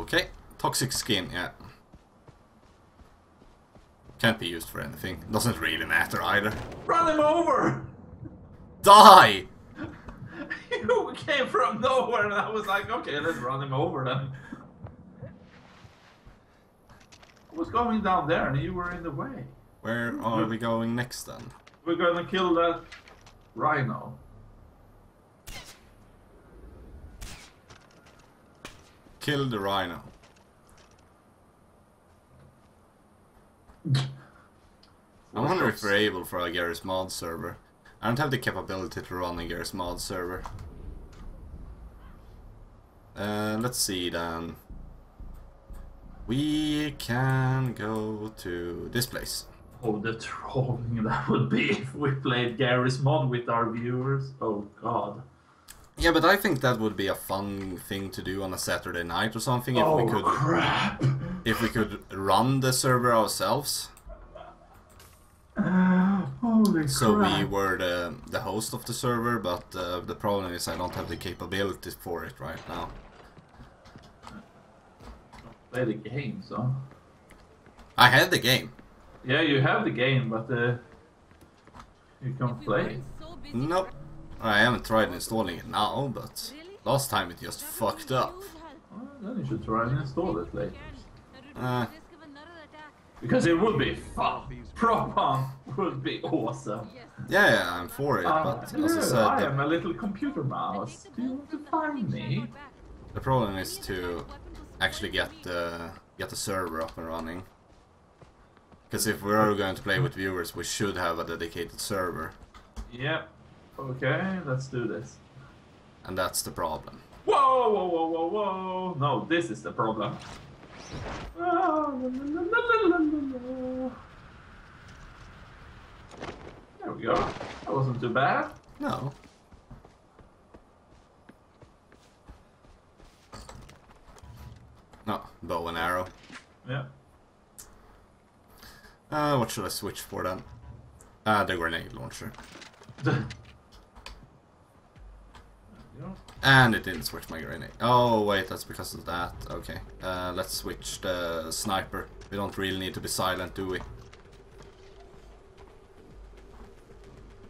Okay. Toxic skin, yeah. Can't be used for anything. Doesn't really matter either. Run him over! Die! You came from nowhere and I was like, okay, let's run him over then. I was going down there and you were in the way. Where are we going next then? We're gonna kill that rhino. Kill the rhino. I wonder if we're able for a Garry's Mod server. I don't have the capability to run a Garry's Mod server. Let's see then. We can go to this place. Oh, the trolling that would be if we played Garry's Mod with our viewers. Oh god. Yeah, but I think that would be a fun thing to do on a Saturday night or something if we could. Crap. If we could run the server ourselves. Holy so crap. We were the host of the server, but the problem is I don't have the capability for it right now. Play the game, so. I had the game. Yeah, you have the game, but you can't play. Nope. I haven't tried installing it now, but last time it just fucked up. Well, then you should try and install it later. Because it would be fun. Proper would be awesome. Yeah, I'm for it, but as I said... I am a little computer mouse. Do you want to find me? The problem is to actually get the server up and running. Because if we are going to play with viewers, we should have a dedicated server. Yep. Okay, let's do this. And that's the problem. Whoa, whoa, whoa, whoa, whoa! No, this is the problem. Ah, la, la, la, la, la, la. There we go. That wasn't too bad. No. No, bow and arrow. Yeah. What should I switch for then? The grenade launcher. And it didn't switch my grenade. Oh wait, that's because of that. Okay, let's switch the sniper. We don't really need to be silent, do we?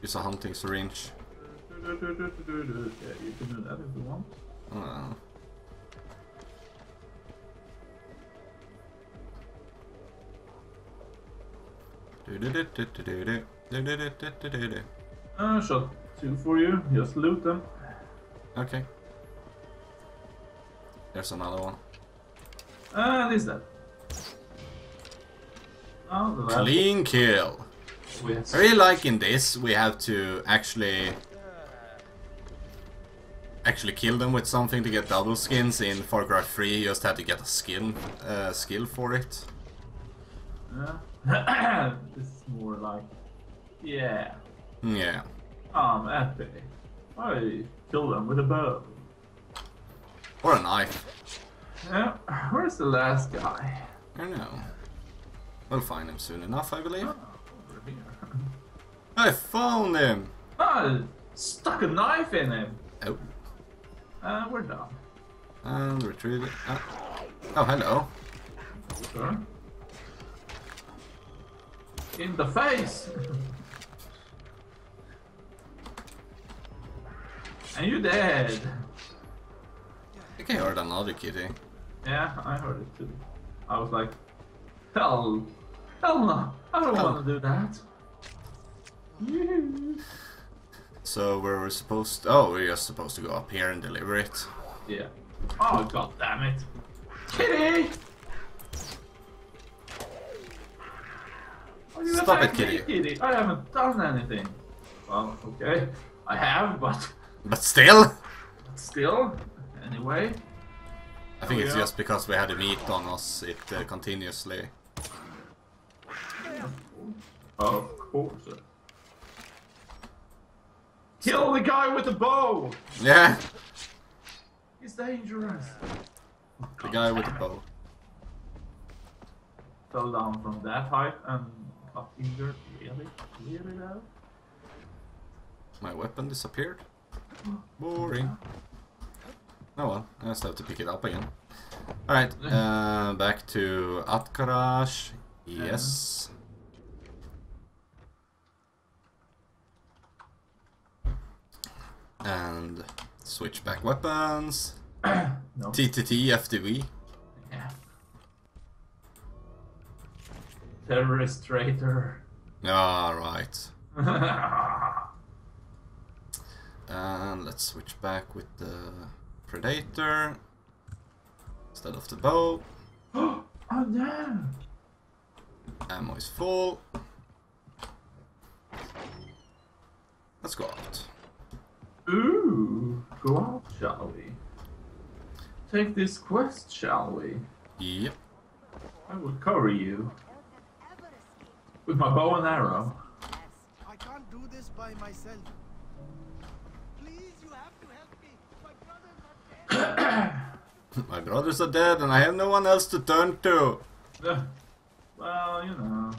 Use a hunting syringe. Yeah, you can do that if you want. Shot two for you. Just loot them. Okay. There's another one. And is that? Oh, clean kill. I really like in this. We have to actually kill them with something to get double skins. In Far Cry 3, you just had to get a skin skill for it. Yeah. This is more like, yeah. Yeah. I'm epic. I kill them with a bow. Or a knife. Yeah, where's the last guy? I don't know. We'll find him soon enough, I believe. Oh, over here. I found him! I stuck a knife in him! Oh. We're done. And retrieve it. Oh, hello. Sure. In the face! And you dead! I think I heard another kitty. Yeah, I heard it too. I was like, hell no! I don't want to do that! So where we're supposed to... Oh, we're just supposed to go up here and deliver it. Yeah. Oh god damn it! Kitty! Stop it, kitty! I haven't done anything! Well, okay. I have, but... But still? Still? Anyway? I think it's just because we had a meat on us, it continuously. Of course. Kill the guy with the bow! Yeah! He's dangerous. The guy with the bow. Fell down from that height and got injured. Really now? My weapon disappeared? Boring. Oh well, I still have to pick it up again. Alright, back to Atkarash. Yes. And switch back weapons. No. TTT, FTV. Yeah. Terrorist traitor. Alright. And let's switch back with the Predator instead of the bow. Oh no! Ammo is full. Let's go out. Ooh, go out, shall we? Take this quest, shall we? Yep. I will cover you with my bow and arrow. I can't do this by myself. Please, you have to help me. My brothers are dead and I have no one else to turn to. Well, you know.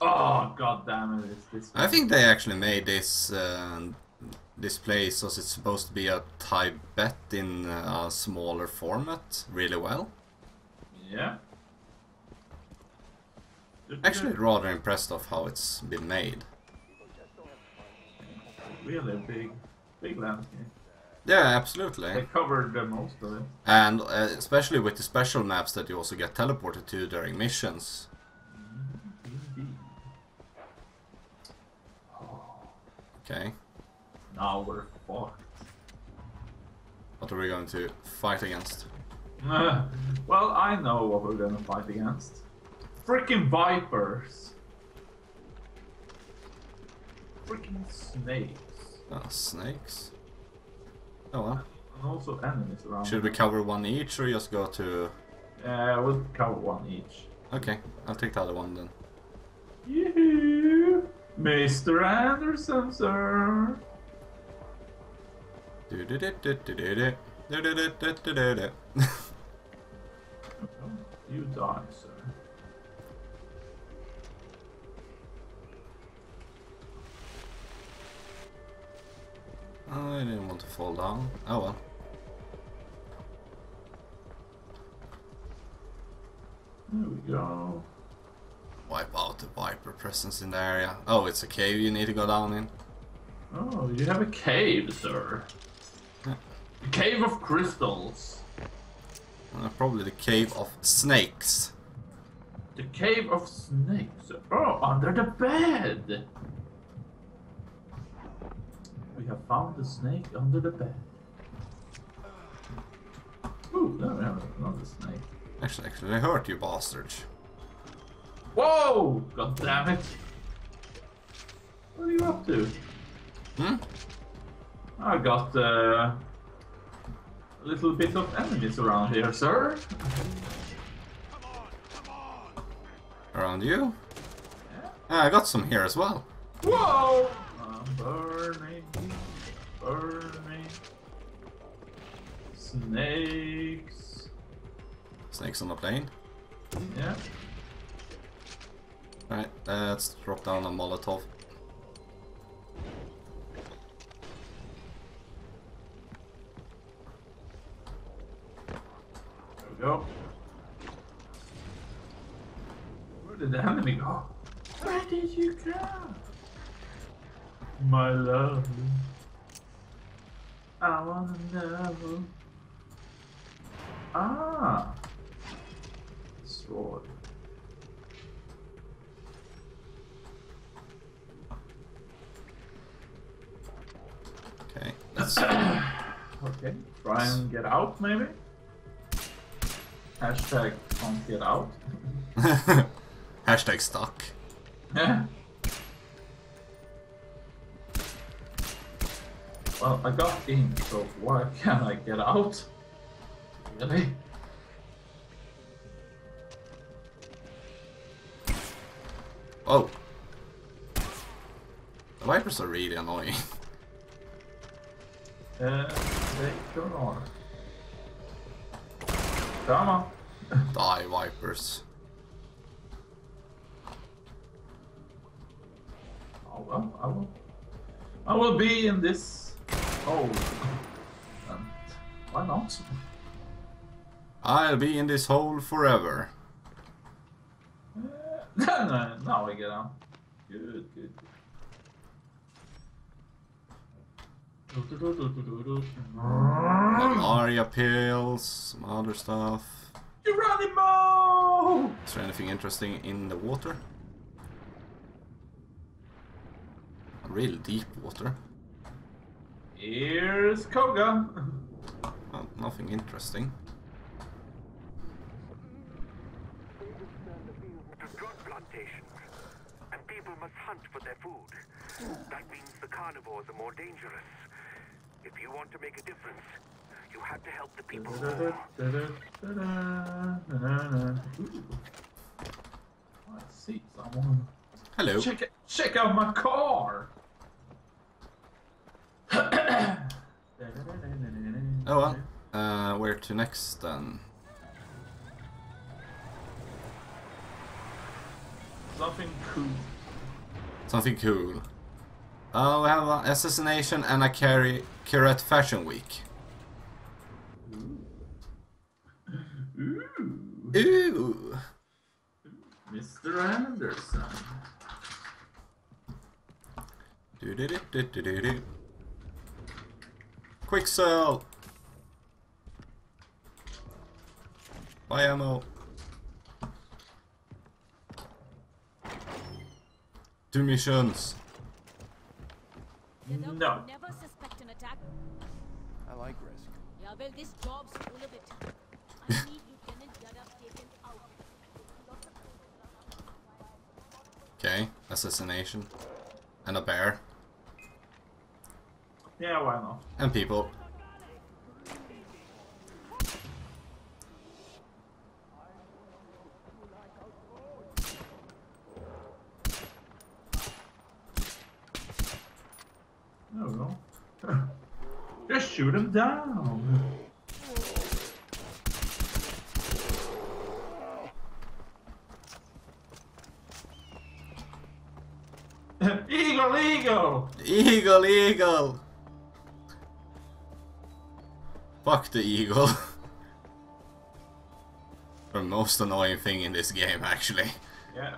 Oh, god damn it. It's this way. I think they actually made this this place, as it's supposed to be a Tibet in a smaller format, really well. Yeah. Actually rather impressed of how it's been made. Really big landscape. Yeah, absolutely. They covered most of it. And especially with the special maps that you also get teleported to during missions. Indeed. Okay. Now we're fucked. What are we going to fight against? Well, I know what we're going to fight against. Freaking vipers. Freaking snakes. Oh, snakes? Oh well. And also enemies around. Should we cover one each or just go to... we'll cover one each. Okay, I'll take the other one then. Yoo-hoo! Mr. Anderson, sir! You die, sir. I didn't want to fall down. Oh well. There we go. Wipe out the viper presence in the area. Oh, it's a cave you need to go down in. Oh, you have a cave, sir. Yeah. The cave of crystals. Probably the cave of snakes. The cave of snakes. Oh, under the bed. We have found the snake under the bed. Ooh, there we have another snake. Actually, I hurt you, bastard. Whoa! God damn it! What are you up to? Hmm? I got a little bit of enemies around here, sir. Come on. Around you? Yeah. I got some here as well. Whoa! Burning. Snakes. Snakes on the plane? Yeah. Alright, let's drop down a Molotov. There we go. Where did the enemy go? Where did you go? My love, I wanna know. Ah, sword. Okay, let's okay, try and get out, maybe. Hashtag can't get out. Hashtag stuck. Yeah. Well, I got in, so why can't I get out? Really? Oh! The vipers are really annoying. They turn on. Come on! Die, vipers. Oh well, I will be in this. Oh, Why not? I'll be in this hole forever. No, now we get out. Good, good. Malaria pills, some other stuff. Geronimo! Is there anything interesting in the water? Real deep water. Here's Koga. Well, nothing interesting. To drug plantations, and people must hunt for their food. That means the carnivores are more dangerous. If you want to make a difference, you have to help the people. Let's see someone. Hello. Check out my car. Oh well, where to next then? Something cool. Something cool. We have an assassination and a curate fashion week. Ooh. Ooh. Ooh. Mr. Anderson. Do do do do do do do. Quick sell. Buy ammo. Do missions. No. Never suspect an attack. I like risk. Yeah, well, this job's full of it. I need Lieutenant Yadav taken out. Okay, assassination. And a bear. Yeah, why not? And people. Just shoot him down. Eagle, eagle! Eagle, eagle! Fuck the eagle. The most annoying thing in this game, actually. Yeah.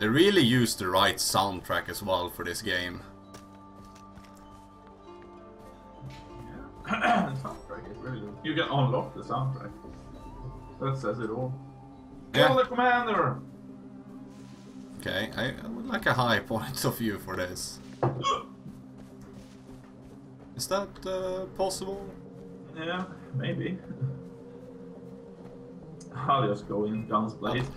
They really used the right soundtrack as well for this game. Yeah, the soundtrack is really good. You can unlock the soundtrack. That says it all. Yeah. Kill the commander! Okay, I would like a high point of view for this. Is that possible? Yeah, maybe. I'll just go in guns blazing.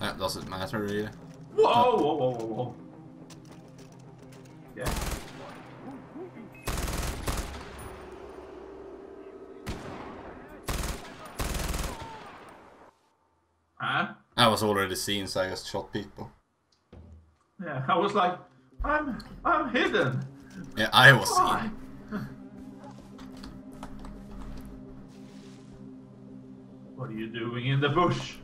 That doesn't matter really. Whoa, no. Whoa, whoa, whoa, whoa. Yeah. Huh? I was already seen, so I just shot people. Yeah, I was like, I'm hidden. Yeah, I was seen. What are you doing in the bush?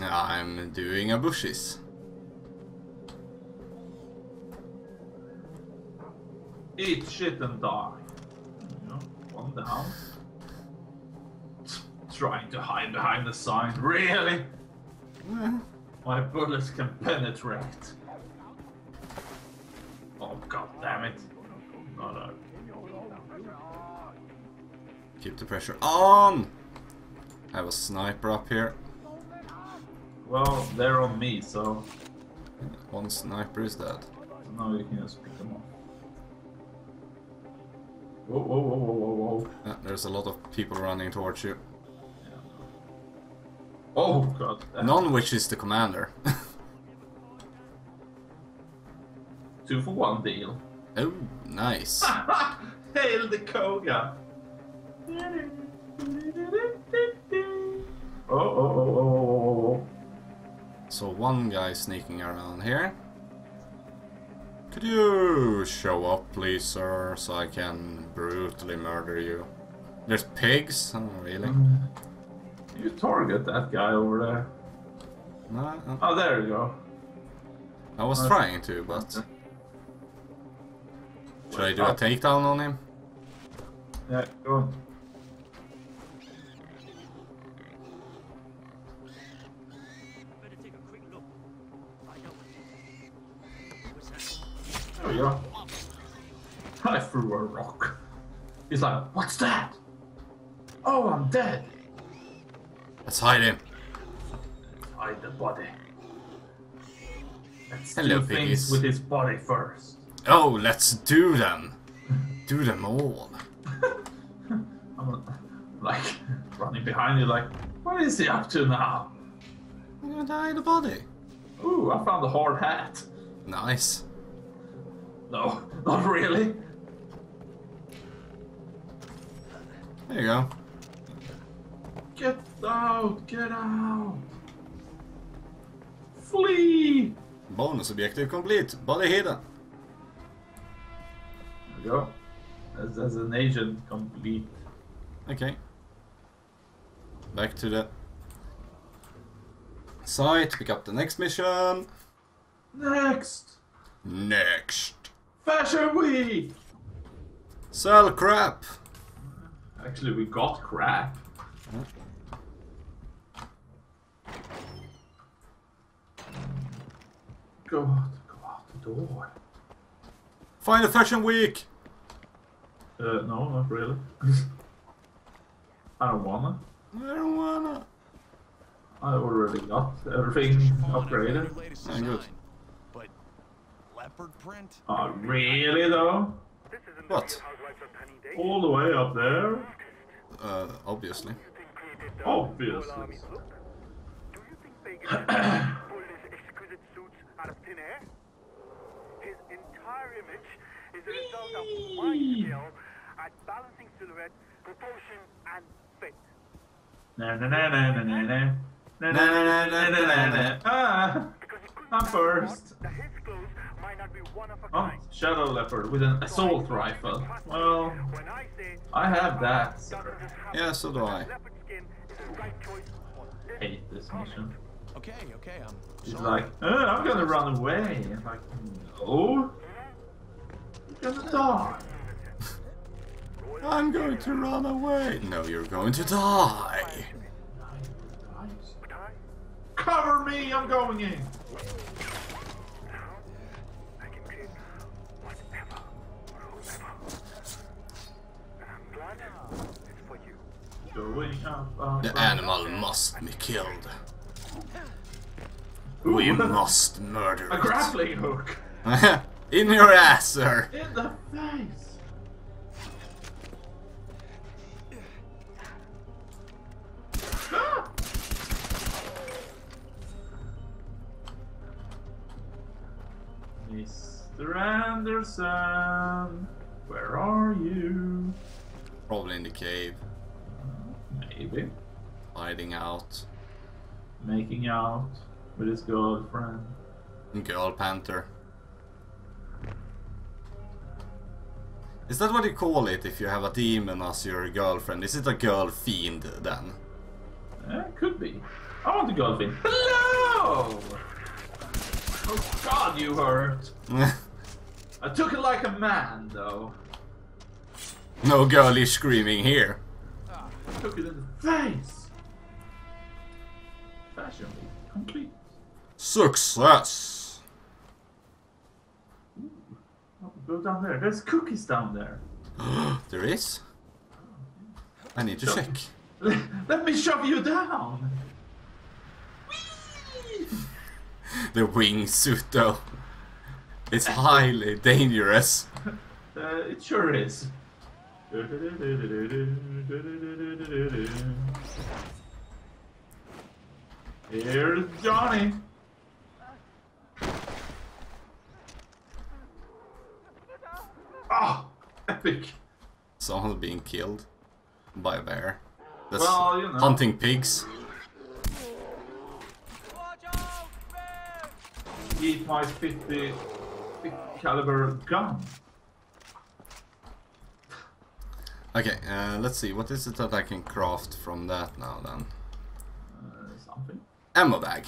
I'm doing a bushes. Eat shit and die. You know, one down. Trying to hide behind the sign, really? Yeah. My bullets can penetrate. Oh god damn it. Oh, no. Keep the pressure on. I have a sniper up here. Well, they're on me, so... One sniper is dead. No, you can just pick them up. Whoa, whoa, whoa, whoa, whoa, whoa. There's a lot of people running towards you. Yeah. Oh, god. None which is the commander. 2-for-1 deal. Oh, nice. Hail the Koga. Oh, oh, oh, oh. So one guy sneaking around here. Could you show up please, sir, so I can brutally murder you? There's pigs? Oh, really? You target that guy over there. No, no. Oh, there you go. I was trying to, but... Okay. Should I do a takedown on him? Yeah, go on. There we go. I threw a rock. He's like, what's that? Oh, I'm dead. Let's hide him. Hide the body. Let's do things with his body first. Oh, let's do them. Do them all. I'm like running behind you like, what is he up to now? I'm gonna hide the body. Ooh, I found a hard hat. Nice. No, not really. There you go. Get out! Get out! Flee! Bonus objective complete. Body hidden. There we go. That's an agent complete. Okay. Back to the site. Pick up the next mission. Next. Next. Fashion Week! Sell crap! Actually, we got crap. Go out the door. Find a Fashion Week! No, not really. I don't wanna. I already got everything upgraded. Oh, good. Print. Oh, really though? What? All the way up there? Obviously. Obviously. I'm first. Oh, Shadow Leopard with an assault rifle. Well, I have that, sir. Yeah, so do I. Hate this mission. Okay, he's like, oh, I'm gonna run away. I'm like, no. You're gonna die. I'm going to run away. No, you're going to die. Cover me, I'm going in. The animal must be killed. Ooh, we must murder it. A grappling hook! In your ass, sir! In the face! Ah! Mr. Anderson, where are you? Probably in the cave. Maybe. Hiding out. Making out with his girlfriend. Girl panther. Is that what you call it if you have a demon as your girlfriend? Is it a girl fiend then? Could be. I want a girl fiend. Hello! Oh god, you hurt! I took it like a man though. No girly screaming here. Look it in the face! Fashion Week complete. Success! Ooh. Oh, go down there. There's cookies down there. There is? I need to check. Let me shove you down! Whee! The wingsuit though. It's highly dangerous. It sure is. Here's Johnny. Oh, epic! Someone's being killed by a bear. That's well, you know. Hunting pigs. Watch out, bear! Eat my 50 caliber gun. Okay, let's see, what is it that I can craft from that now then? Something. Ammo bag.